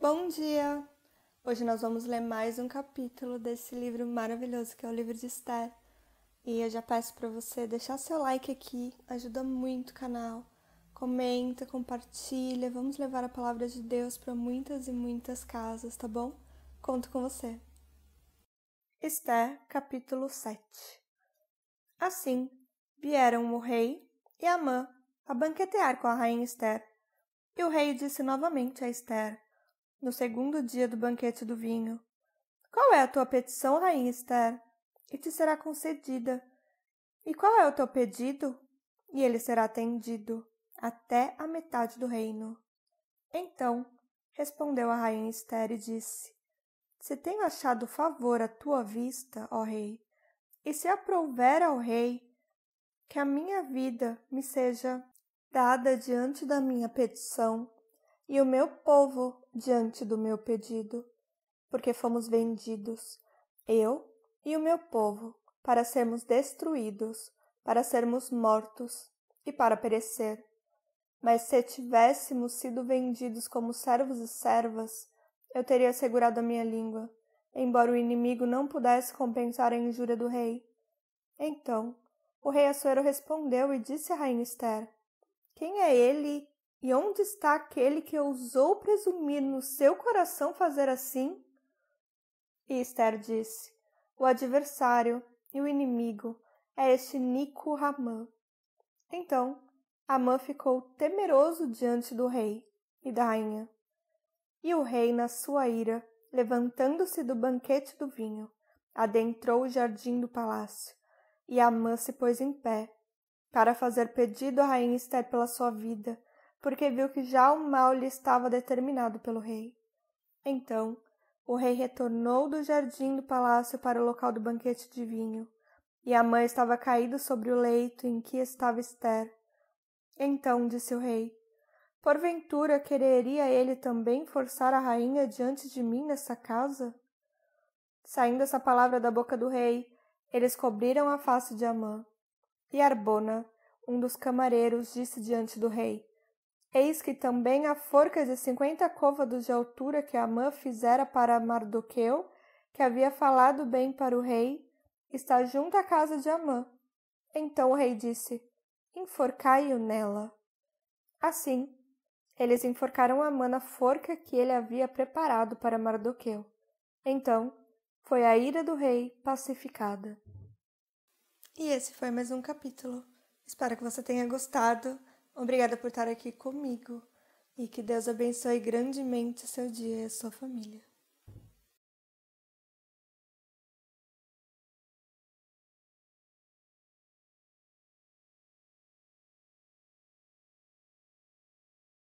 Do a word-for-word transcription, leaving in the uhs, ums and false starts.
Bom dia! Hoje nós vamos ler mais um capítulo desse livro maravilhoso que é o livro de Ester. E eu já peço para você deixar seu like aqui, ajuda muito o canal. Comenta, compartilha, vamos levar a palavra de Deus para muitas e muitas casas, tá bom? Conto com você. Ester, capítulo sete. Assim, vieram o rei e Hamã a banquetear com a rainha Ester. E o rei disse novamente a Ester, no segundo dia do banquete do vinho, qual é a tua petição, rainha Ester? E te será concedida. E qual é o teu pedido? E ele será atendido até a metade do reino. Então, respondeu a rainha Ester e disse, se tenho achado favor à tua vista, ó rei, e se aprouver ao rei, que a minha vida me seja dada diante da minha petição, e o meu povo diante do meu pedido, porque fomos vendidos, eu e o meu povo, para sermos destruídos, para sermos mortos e para perecer. Mas se tivéssemos sido vendidos como servos e servas, eu teria segurado a minha língua, embora o inimigo não pudesse compensar a injúria do rei. Então, o rei Assuero respondeu e disse à rainha Ester, quem é ele e onde está aquele que ousou presumir no seu coração fazer assim? E Ester disse, o adversário e o inimigo é este Nico Hamã. Então, Hamã ficou temeroso diante do rei e da rainha. E o rei, na sua ira, levantando-se do banquete do vinho, adentrou o jardim do palácio, e Hamã se pôs em pé, para fazer pedido à rainha Ester pela sua vida, porque viu que já o mal lhe estava determinado pelo rei. Então, o rei retornou do jardim do palácio para o local do banquete de vinho, e Hamã estava caído sobre o leito em que estava Ester. Então disse o rei, porventura quereria ele também forçar a rainha diante de mim nessa casa? Saindo essa palavra da boca do rei, eles cobriram a face de Hamã. E Arbona, um dos camareiros, disse diante do rei, eis que também a forca de cinquenta côvados de altura que Hamã fizera para Mardoqueu, que havia falado bem para o rei, está junto à casa de Hamã. Então o rei disse, enforcai-o nela. Assim, eles enforcaram Hamã na forca que ele havia preparado para Mardoqueu. Então, foi a ira do rei pacificada. E esse foi mais um capítulo. Espero que você tenha gostado. Obrigada por estar aqui comigo e que Deus abençoe grandemente o seu dia e a sua família.